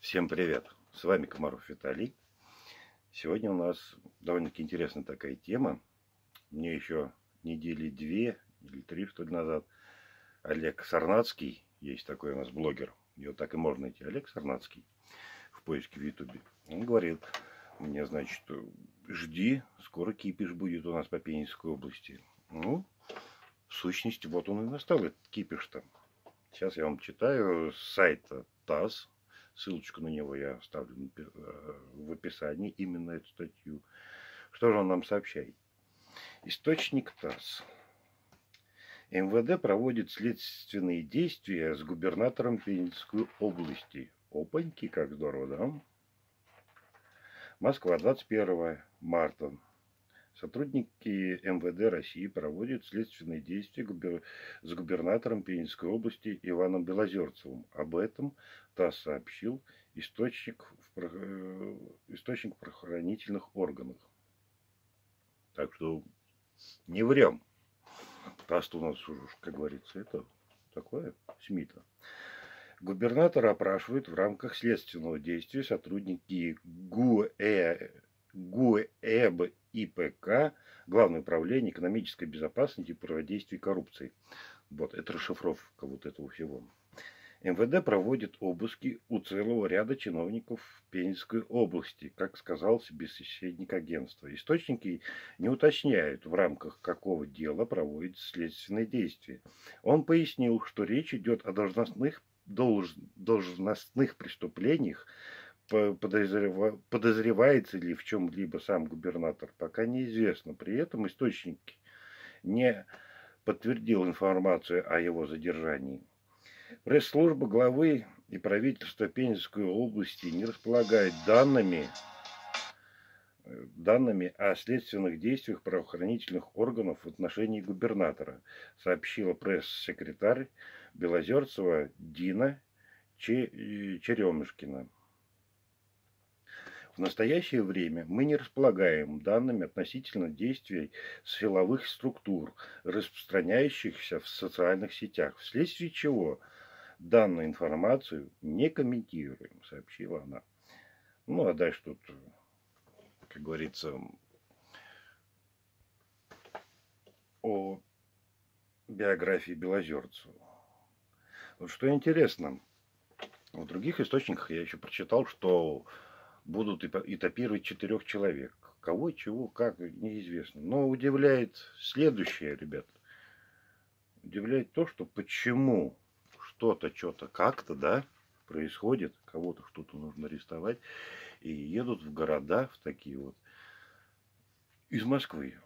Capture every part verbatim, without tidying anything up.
Всем привет! С вами Комаров Виталий. Сегодня у нас довольно-таки интересная такая тема. Мне еще недели две или три, что ли, назад Олег Сарнацкий, есть такой у нас блогер, его так и можно найти, Олег Сарнацкий, в поиске в Ютубе. Он говорит мне, значит, жди, скоро кипиш будет у нас по Пензенской области. Ну, в сущности, вот он и настал, этот кипиш там. Сейчас я вам читаю с сайта ТАСС. Ссылочку на него я оставлю в описании, именно эту статью. Что же он нам сообщает? Источник ТАСС. МВД проводит следственные действия с губернатором Пензенской области. Опаньки, как здорово, да? Москва, двадцать первое марта. Сотрудники МВД России проводят следственные действия губер... с губернатором Пензенской области Иваном Белозерцевым. Об этом ТАСС сообщил источник в источник правоохранительных органов. Так что не врем. ТАСС у нас уже, как говорится, это такое СМИ-то. Губернатора опрашивают в рамках следственного действия сотрудники ГУЭБ И П К, Главное управление экономической безопасности и противодействия коррупции. Вот, это расшифровка вот этого всего. МВД проводит обыски у целого ряда чиновников Пензенской области, как сказал собеседник агентства. Источники не уточняют, в рамках какого дела проводят следственные действия. Он пояснил, что речь идет о должностных, долж, должностных преступлениях. Подозревается ли в чем-либо сам губернатор, пока неизвестно. При этом источник не подтвердил информацию о его задержании. Пресс-служба главы и правительства Пензенской области не располагает данными, данными о следственных действиях правоохранительных органов в отношении губернатора, сообщила пресс-секретарь Белозерцева Дина Черемышкина. В настоящее время мы не располагаем данными относительно действий силовых структур, распространяющихся в социальных сетях, вследствие чего данную информацию не комментируем, сообщила она. Ну, а дальше тут, как говорится, о биографии Белозерцева. Вот что интересно, в других источниках я еще прочитал, что будут этапировать четырех человек. Кого, чего, как, неизвестно. Но удивляет следующее, ребят. Удивляет то, что почему что-то, что-то, как-то, да, происходит. Кого-то что-то нужно арестовать. И едут в города, в такие вот, из Москвы.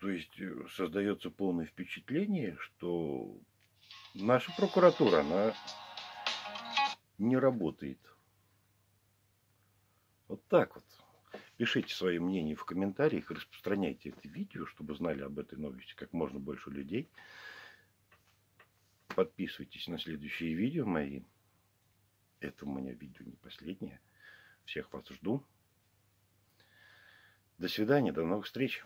То есть создается полное впечатление, что наша прокуратура, она не работает. Вот так вот. Пишите свои мнения в комментариях, распространяйте это видео, чтобы знали об этой новости как можно больше людей. Подписывайтесь на следующие видео мои. Это у меня видео не последнее. Всех вас жду. До свидания, до новых встреч.